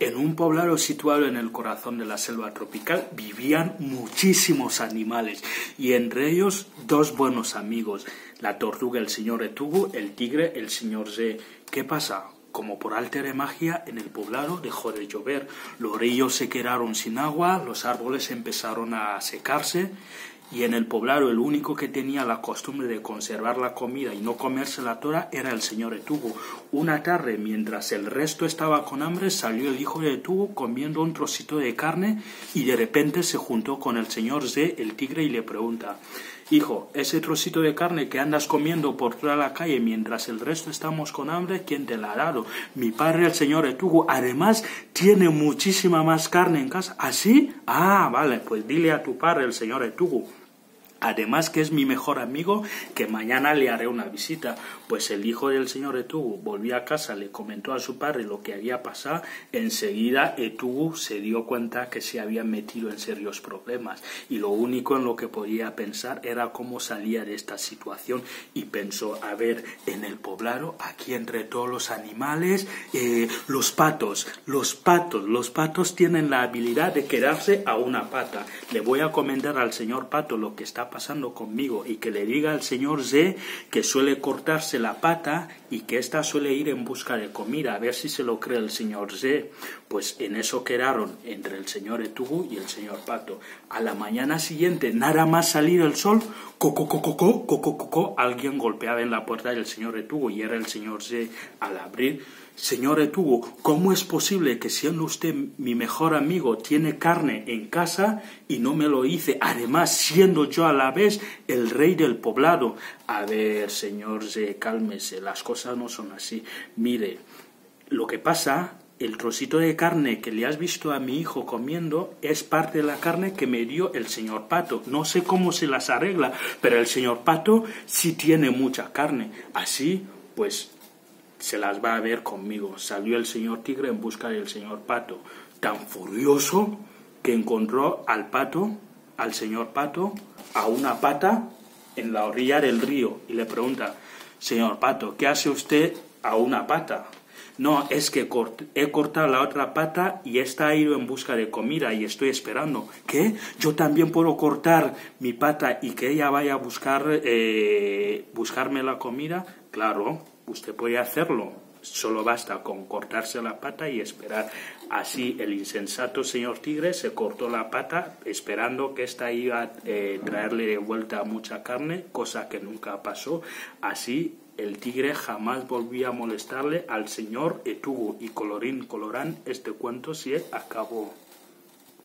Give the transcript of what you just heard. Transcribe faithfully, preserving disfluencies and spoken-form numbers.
En un poblado situado en el corazón de la selva tropical vivían muchísimos animales y entre ellos dos buenos amigos, la tortuga el señor Etugu, el tigre el señor Ze. ¿Qué pasa? Como por arte de magia, en el poblado dejó de llover, los ríos se quedaron sin agua, los árboles empezaron a secarse y en el poblado el único que tenía la costumbre de conservar la comida y no comérsela toda era el señor Etugu. Una tarde, mientras el resto estaba con hambre, salió el hijo de Etugu comiendo un trocito de carne y de repente se juntó con el señor Ze, el tigre, y le pregunta: «Hijo, ese trocito de carne que andas comiendo por toda la calle mientras el resto estamos con hambre, ¿quién te la ha dado? Mi padre, el señor Etugu, además tiene muchísima más carne en casa. ¿Así? Ah, vale, pues dile a tu padre, el señor Etugu, además que es mi mejor amigo, que mañana le haré una visita». Pues el hijo del señor Etugu volvió a casa, le comentó a su padre lo que había pasado. Enseguida Etugu se dio cuenta que se había metido en serios problemas y lo único en lo que podía pensar era cómo salía de esta situación, y pensó: a ver, en el poblado, aquí entre todos los animales, eh, los patos, los patos, los patos tienen la habilidad de quedarse a una pata. Le voy a comentar al señor pato lo que está pasando conmigo y que le diga al señor Ze que suele cortarse la pata y que ésta suele ir en busca de comida, a ver si se lo cree el señor Ze. Pues en eso quedaron entre el señor Etugu y el señor pato. A la mañana siguiente, nada más salir el sol, coco coco coco coco coco, alguien golpeaba en la puerta del señor Etugu y era el señor Ze. Al abrir: «Señor Etugu, ¿cómo es posible que siendo usted mi mejor amigo tiene carne en casa y no me lo hice, además siendo yo a la vez el rey del poblado?». «A ver, señor Ze, cálmese, las cosas no son así. Mire, lo que pasa, el trocito de carne que le has visto a mi hijo comiendo es parte de la carne que me dio el señor pato. No sé cómo se las arregla, pero el señor pato sí tiene mucha carne. Así, pues, se las va a ver conmigo». Salió el señor tigre en busca del señor pato, tan furioso que encontró al pato, al señor pato, a una pata en la orilla del río y le pregunta: «Señor pato, ¿qué hace usted a una pata?». «No, es que he cortado la otra pata y esta ha ido en busca de comida y estoy esperando». «¿Qué? Yo también puedo cortar mi pata y que ella vaya a buscar, eh, buscarme la comida». «Claro, usted puede hacerlo, solo basta con cortarse la pata y esperar». Así el insensato señor tigre se cortó la pata esperando que ésta iba a eh, traerle de vuelta mucha carne, cosa que nunca pasó. Así el tigre jamás volvió a molestarle al señor Etugu y colorín colorán, este cuento se acabó.